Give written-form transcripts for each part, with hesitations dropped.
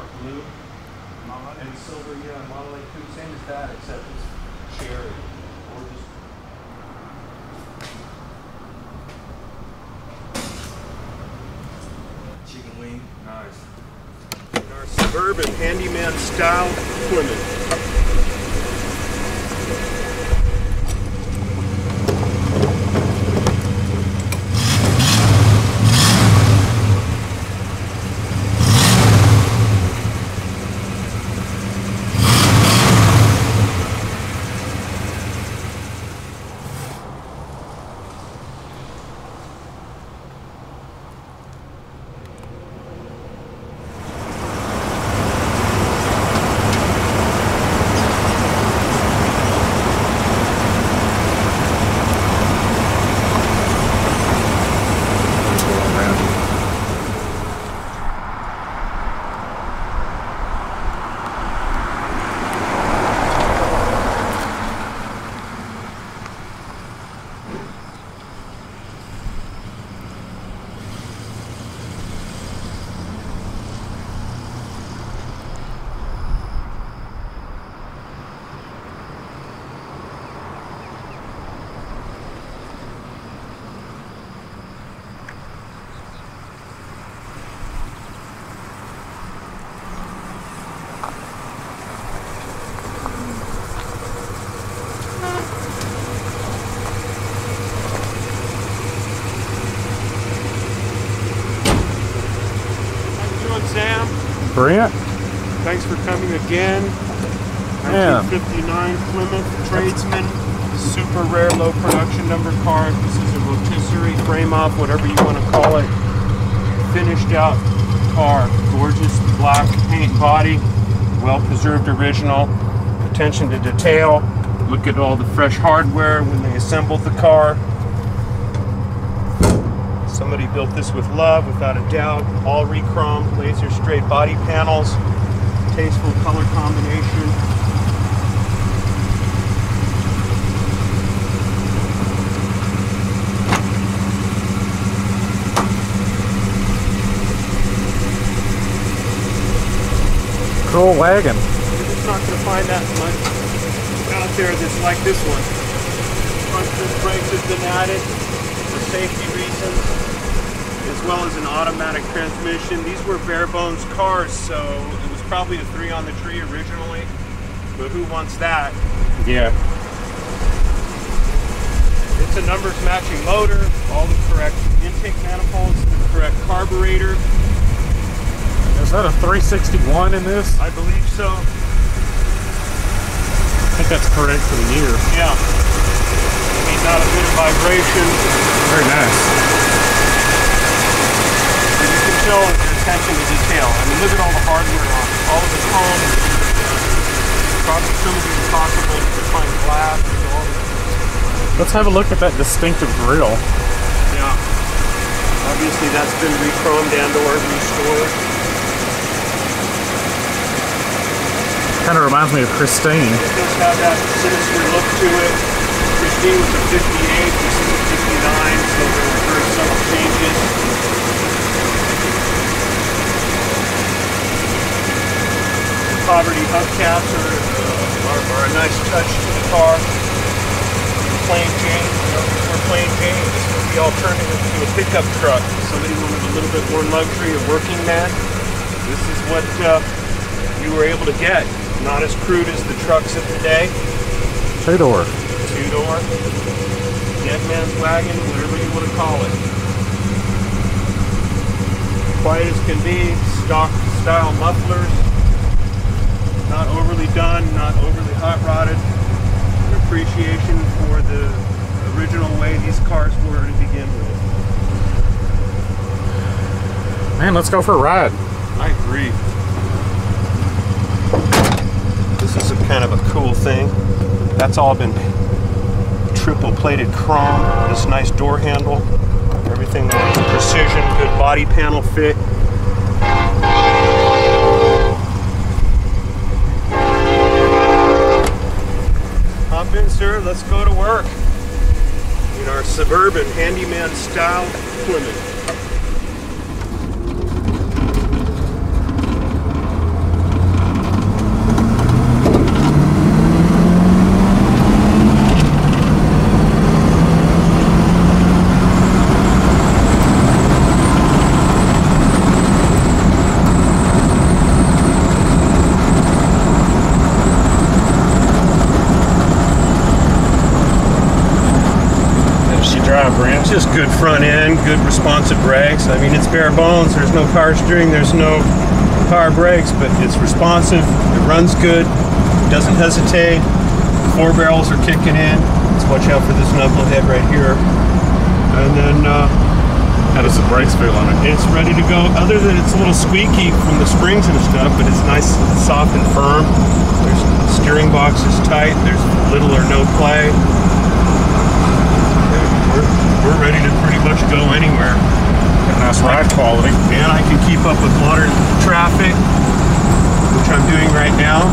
dark blue and silver. Yeah, Model A coupe, same as that, except it's cherry. Gorgeous. Chicken wing. Nice. And our suburban handyman style Plymouth. Brent, thanks for coming again. 1959 Plymouth Tradesman, super rare, low production number car. This is a rotisserie frame up, whatever you want to call it. Finished out car, gorgeous black paint body, well preserved original. Attention to detail. Look at all the fresh hardware when they assembled the car. Somebody built this with love, without a doubt. All re-chromed, laser straight body panels, tasteful color combination. Cool wagon. You're just not going to find that much out there that's like this one. Front brakes have been added for safety reasons, as well as an automatic transmission. These were bare bones cars, so it was probably a 3 on the tree originally, but who wants that? Yeah. It's a numbers matching motor, all the correct intake manifolds, the correct carburetor. Is that a 361 in this? I believe so. I think that's correct for the year. Yeah. Not a bit of vibration. Very nice. And you can tell the attention to detail. I mean, look at all the hardware on it. All of the chrome. Probably something impossible to find glass. Let's have a look at that distinctive grill. Yeah. Obviously, that's been re-chromed and/or restored. Kind of reminds me of Christine. It does have that sinister look to it. Christine was a 58, this is a 59, so there were some changes. The poverty hubcaps are a nice touch to the car. Plain Jane, you know, these were Plain Jane. This was the alternative to a pickup truck. Somebody wanted a little bit more luxury, a working man. This is what you were able to get. Not as crude as the trucks of the day. Two-door. Two-door, dead man's wagon, whatever you want to call it. Quiet as can be, stock style mufflers, not overly done, not overly hot rodded. An appreciation for the original way these cars were to begin with. Man, let's go for a ride. I agree. This is a kind of a cool thing. That's all been triple plated chrome, this nice door handle, everything nice and precision, good body panel fit. Hop in, sir, let's go to work in our suburban handyman style Plymouth. just good front end, good responsive brakes. I mean, it's bare bones. There's no power steering, there's no power brakes, but it's responsive. It runs good. It doesn't hesitate. Four barrels are kicking in. Let's watch out for this knucklehead right here. And then, how does the brakes feel on it? It's ready to go. Other than it's a little squeaky from the springs and stuff, but it's nice, soft, and firm. There's, the steering box is tight. There's little or no play. We're ready to pretty much go anywhere. Got a nice ride quality. And I can keep up with modern traffic, which I'm doing right now,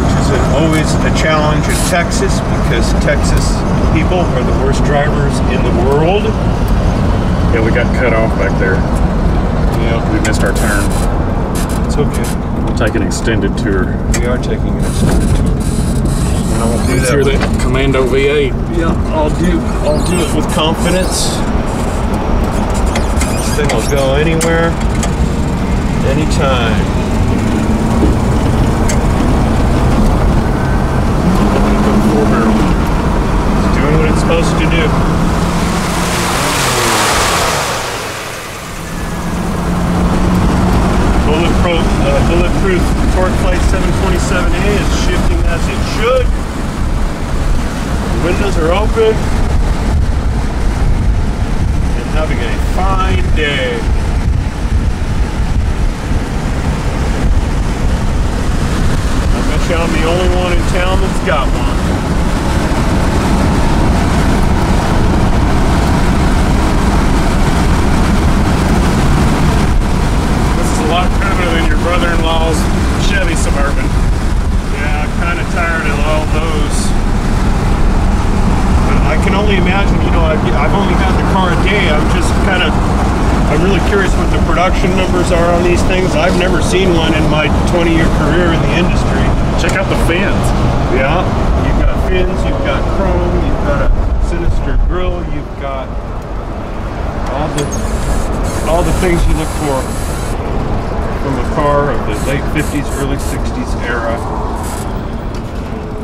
which is always a challenge in Texas, because Texas people are the worst drivers in the world. Yeah, we got cut off back there. Yeah. We missed our turn. It's okay. We'll take an extended tour. We are taking an extended tour. And I won't do that. Hear that Commando V8. Yeah, I'll do it with confidence. This thing will go anywhere, anytime. Four barrel. It's doing what it's supposed to do. Bulletproof Torque Flight 727A is shifting as it should. The windows are open. And having a fine day. I bet you I'm the only one in town that's got one. Brother-in-law's Chevy Suburban. Yeah, kind of tired of all those. But I can only imagine, you know, I've only got the car a day. I'm just kind of, I'm really curious what the production numbers are on these things. I've never seen one in my 20-year career in the industry. Check out the fins. Yeah, you've got fins, you've got chrome, you've got a sinister grill, you've got all the things you look for from a car of the late 50s, early 60s era.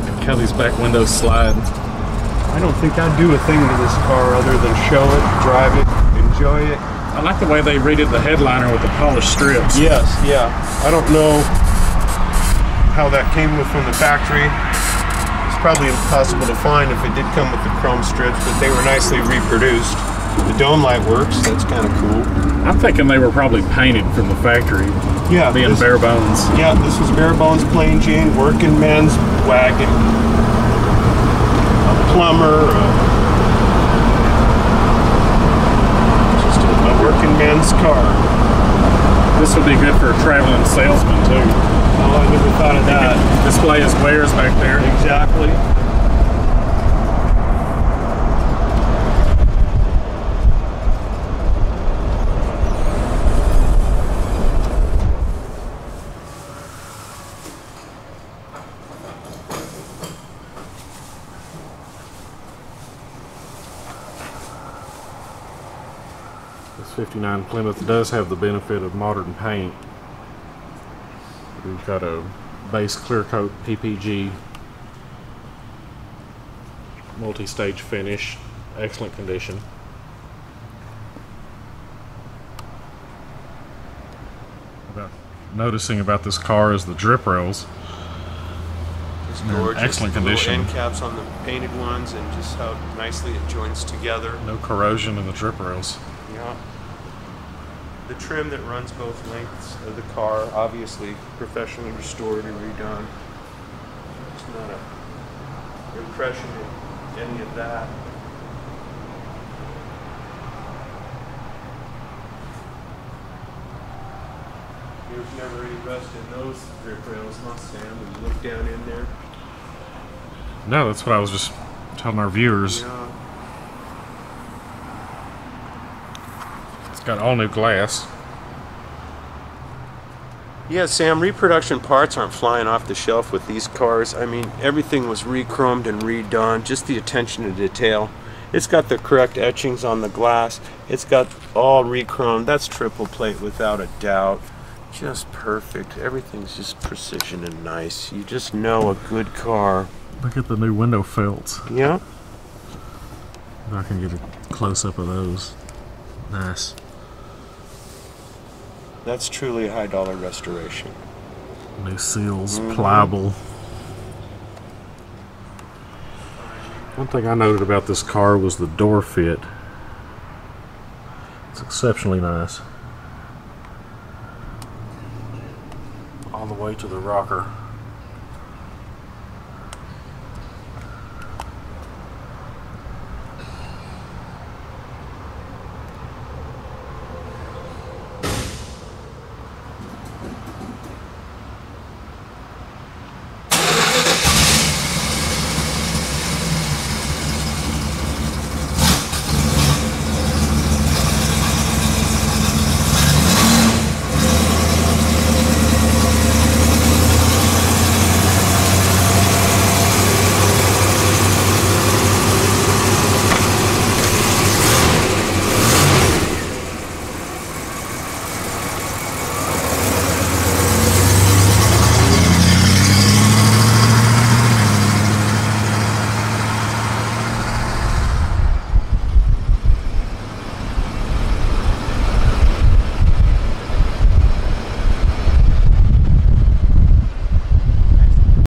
Look how these back windows slide. I don't think I'd do a thing to this car other than show it, drive it, enjoy it. I like the way they redid the headliner with the polished strips. Yes, yeah. I don't know how that came from the factory. It's probably impossible to find if it did come with the chrome strips, but they were nicely reproduced. The dome light works, that's kind of cool. I'm thinking they were probably painted from the factory. Yeah. Being bare bones. Yeah, this was bare bones, plain Jane, working man's wagon. A plumber. Just a working man's car. This would be good for a traveling salesman, too. Oh, I never thought of that. Display his wares back there. Exactly. This 59 Plymouth does have the benefit of modern paint. We've got a base clear coat PPG, multi-stage finish, excellent condition. About noticing about this car is the drip rails. It's gorgeous. Excellent condition. Little end caps on the painted ones, and just how nicely it joins together. No corrosion in the drip rails. Yeah. The trim that runs both lengths of the car, obviously professionally restored and redone. It's not an impression of any of that. There's never any rust in those drip rails, not sand, when you look down in there. No, that's what I was just telling our viewers. Yeah. Got all new glass. Yeah, Sam, reproduction parts aren't flying off the shelf with these cars. I mean, everything was re-chromed and redone, just the attention to detail. It's got the correct etchings on the glass. It's got all re-chromed. That's triple plate without a doubt. Just perfect. Everything's just precision and nice. You just know a good car. Look at the new window felts. Yeah. I can get a close-up of those. Nice. That's truly a high-dollar restoration. New seals, pliable. One thing I noted about this car was the door fit. It's exceptionally nice. All the way to the rocker.